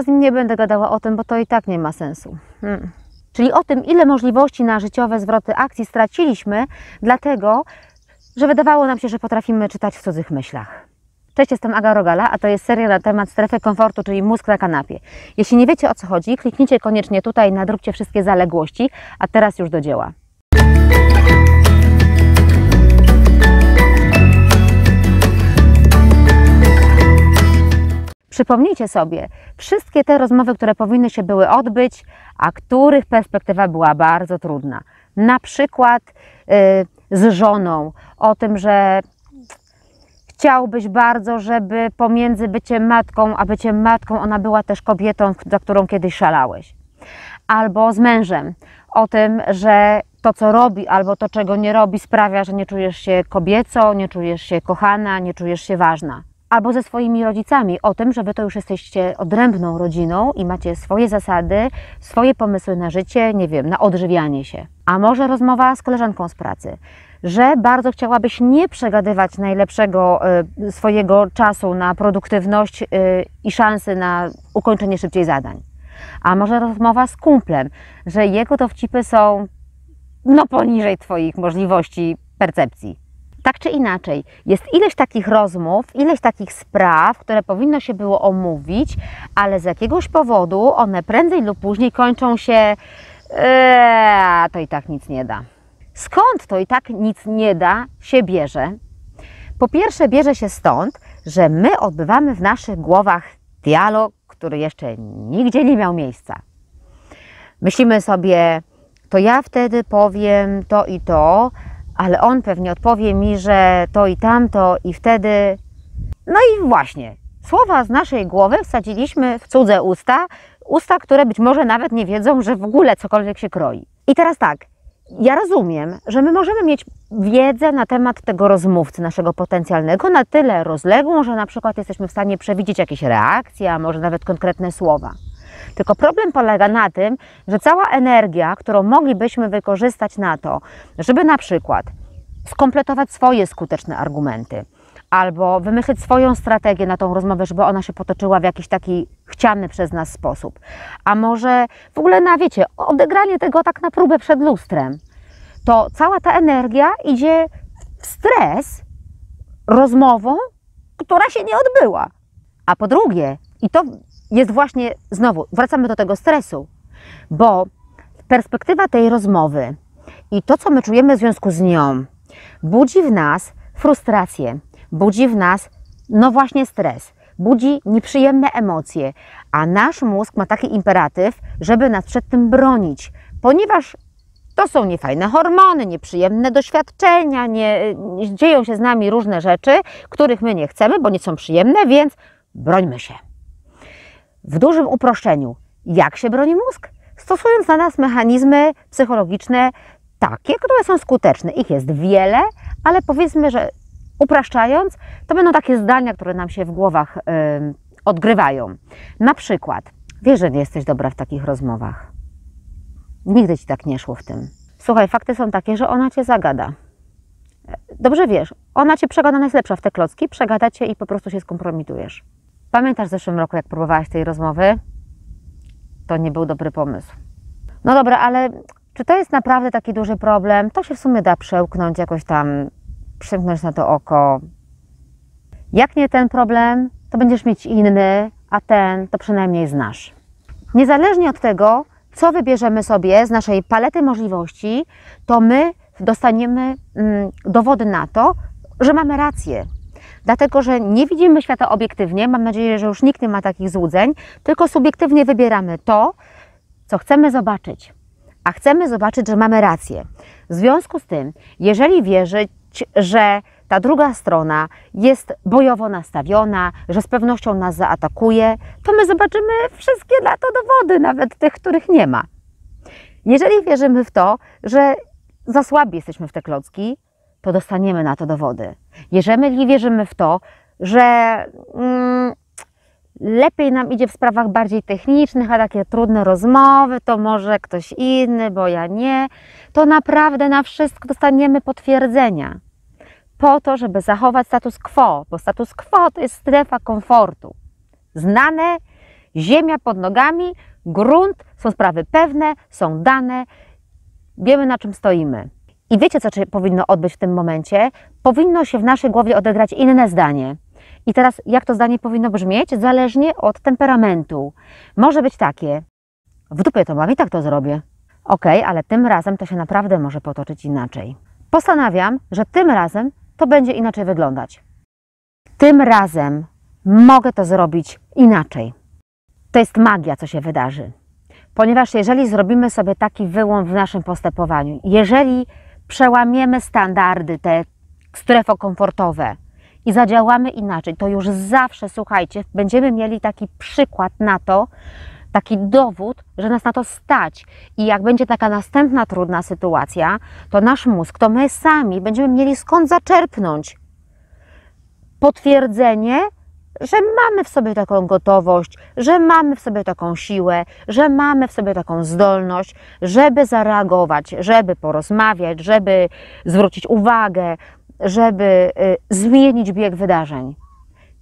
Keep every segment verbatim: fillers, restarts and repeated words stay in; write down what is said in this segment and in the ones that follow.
ja z nim nie będę gadała o tym, bo to i tak nie ma sensu. Hmm. Czyli o tym, ile możliwości na życiowe zwroty akcji straciliśmy, dlatego, że wydawało nam się, że potrafimy czytać w cudzych myślach. Cześć, jestem Aga Rogala, a to jest seria na temat strefy komfortu, czyli mózg na kanapie. Jeśli nie wiecie, o co chodzi, kliknijcie koniecznie tutaj, nadróbcie wszystkie zaległości, a teraz już do dzieła. Przypomnijcie sobie wszystkie te rozmowy, które powinny się były odbyć, a których perspektywa była bardzo trudna. Na przykład yy, z żoną o tym, że chciałbyś bardzo, żeby pomiędzy byciem matką a byciem matką ona była też kobietą, za którą kiedyś szalałeś. Albo z mężem o tym, że to, co robi albo to, czego nie robi, sprawia, że nie czujesz się kobieco, nie czujesz się kochana, nie czujesz się ważna. Albo ze swoimi rodzicami o tym, że wy to już jesteście odrębną rodziną i macie swoje zasady, swoje pomysły na życie, nie wiem, na odżywianie się. A może rozmowa z koleżanką z pracy, że bardzo chciałabyś nie przegadywać najlepszego y, swojego czasu na produktywność y, i szansy na ukończenie szybciej zadań. A może rozmowa z kumplem, że jego dowcipy są no poniżej twoich możliwości percepcji. Tak czy inaczej, jest ileś takich rozmów, ileś takich spraw, które powinno się było omówić, ale z jakiegoś powodu one prędzej lub później kończą się eee, to i tak nic nie da. Skąd to i tak nic nie da się bierze? Po pierwsze, bierze się stąd, że my odbywamy w naszych głowach dialog, który jeszcze nigdzie nie miał miejsca. Myślimy sobie, to ja wtedy powiem to i to, ale on pewnie odpowie mi, że to i tamto i wtedy... No i właśnie, słowa z naszej głowy wsadziliśmy w cudze usta, usta, które być może nawet nie wiedzą, że w ogóle cokolwiek się kroi. I teraz tak, ja rozumiem, że my możemy mieć wiedzę na temat tego rozmówcy naszego potencjalnego na tyle rozległą, że na przykład jesteśmy w stanie przewidzieć jakieś reakcje, a może nawet konkretne słowa. Tylko problem polega na tym, że cała energia, którą moglibyśmy wykorzystać na to, żeby na przykład skompletować swoje skuteczne argumenty albo wymyślić swoją strategię na tą rozmowę, żeby ona się potoczyła w jakiś taki chciany przez nas sposób, a może w ogóle na, wiecie, odegranie tego tak na próbę przed lustrem, to cała ta energia idzie w stres rozmową, która się nie odbyła. A po drugie, i to jest właśnie, znowu, wracamy do tego stresu, bo perspektywa tej rozmowy i to, co my czujemy w związku z nią, budzi w nas frustrację, budzi w nas, no właśnie, stres, budzi nieprzyjemne emocje, a nasz mózg ma taki imperatyw, żeby nas przed tym bronić, ponieważ to są niefajne hormony, nieprzyjemne doświadczenia, nie, dzieją się z nami różne rzeczy, których my nie chcemy, bo nie są przyjemne, więc brońmy się. W dużym uproszczeniu, jak się broni mózg? Stosując na nas mechanizmy psychologiczne takie, które są skuteczne. Ich jest wiele, ale powiedzmy, że upraszczając, to będą takie zdania, które nam się w głowach y, odgrywają. Na przykład, wiesz, że nie jesteś dobra w takich rozmowach. Nigdy ci tak nie szło w tym. Słuchaj, fakty są takie, że ona cię zagada. Dobrze wiesz, ona cię przegada, ona jest lepsza w te klocki, przegada cię i po prostu się skompromitujesz. Pamiętasz w zeszłym roku, jak próbowałaś tej rozmowy? To nie był dobry pomysł. No dobra, ale czy to jest naprawdę taki duży problem? To się w sumie da przełknąć, jakoś tam przymknąć na to oko. Jak nie ten problem, to będziesz mieć inny, a ten to przynajmniej znasz. Niezależnie od tego, co wybierzemy sobie z naszej palety możliwości, to my dostaniemy mm, dowody na to, że mamy rację. Dlatego, że nie widzimy świata obiektywnie, mam nadzieję, że już nikt nie ma takich złudzeń, tylko subiektywnie wybieramy to, co chcemy zobaczyć. A chcemy zobaczyć, że mamy rację. W związku z tym, jeżeli wierzyć, że ta druga strona jest bojowo nastawiona, że z pewnością nas zaatakuje, to my zobaczymy wszystkie na to dowody, nawet tych, których nie ma. Jeżeli wierzymy w to, że za słabi jesteśmy w te klocki, to dostaniemy na to dowody. Jeżeli wierzymy w to, że mm, lepiej nam idzie w sprawach bardziej technicznych, a takie trudne rozmowy to może ktoś inny, bo ja nie, to naprawdę na wszystko dostaniemy potwierdzenia. Po to, żeby zachować status quo, bo status quo to jest strefa komfortu. Znane ziemia pod nogami, grunt, są sprawy pewne, są dane, wiemy na czym stoimy. I wiecie, co się powinno odbyć w tym momencie? Powinno się w naszej głowie odegrać inne zdanie. I teraz jak to zdanie powinno brzmieć? Zależnie od temperamentu. Może być takie: w dupie to mam i tak to zrobię. Okej, okay, ale tym razem to się naprawdę może potoczyć inaczej. Postanawiam, że tym razem to będzie inaczej wyglądać. Tym razem mogę to zrobić inaczej. To jest magia, co się wydarzy. Ponieważ jeżeli zrobimy sobie taki wyłom w naszym postępowaniu, jeżeli przełamiemy standardy, te strefokomfortowe i zadziałamy inaczej, to już zawsze, słuchajcie, będziemy mieli taki przykład na to, taki dowód, że nas na to stać. I jak będzie taka następna trudna sytuacja, to nasz mózg, to my sami będziemy mieli skąd zaczerpnąć potwierdzenie, że mamy w sobie taką gotowość, że mamy w sobie taką siłę, że mamy w sobie taką zdolność, żeby zareagować, żeby porozmawiać, żeby zwrócić uwagę, żeby y, zmienić bieg wydarzeń.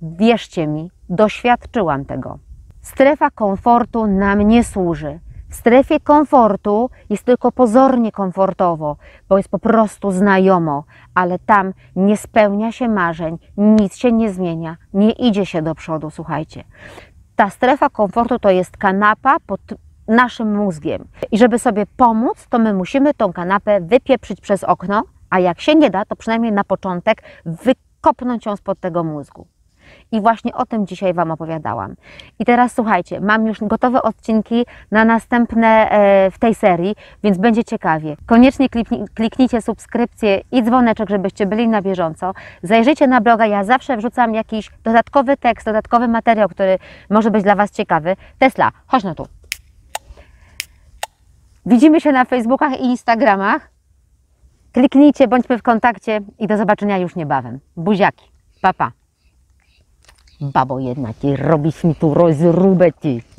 Wierzcie mi, doświadczyłam tego. Strefa komfortu nam nie służy. W strefie komfortu jest tylko pozornie komfortowo, bo jest po prostu znajomo, ale tam nie spełnia się marzeń, nic się nie zmienia, nie idzie się do przodu, słuchajcie. Ta strefa komfortu to jest kanapa pod naszym mózgiem i żeby sobie pomóc, to my musimy tą kanapę wypieprzyć przez okno, a jak się nie da, to przynajmniej na początek wykopnąć ją spod tego mózgu. I właśnie o tym dzisiaj Wam opowiadałam. I teraz słuchajcie, mam już gotowe odcinki na następne e, w tej serii, więc będzie ciekawie. Koniecznie kliknij, kliknijcie subskrypcję i dzwoneczek, żebyście byli na bieżąco. Zajrzyjcie na bloga, ja zawsze wrzucam jakiś dodatkowy tekst, dodatkowy materiał, który może być dla Was ciekawy. Tesla, chodź no tu. Widzimy się na Facebookach i Instagramach. Kliknijcie, bądźmy w kontakcie i do zobaczenia już niebawem. Buziaki, pa pa. Babo, jednak robisz mi tu rozróbę, ty.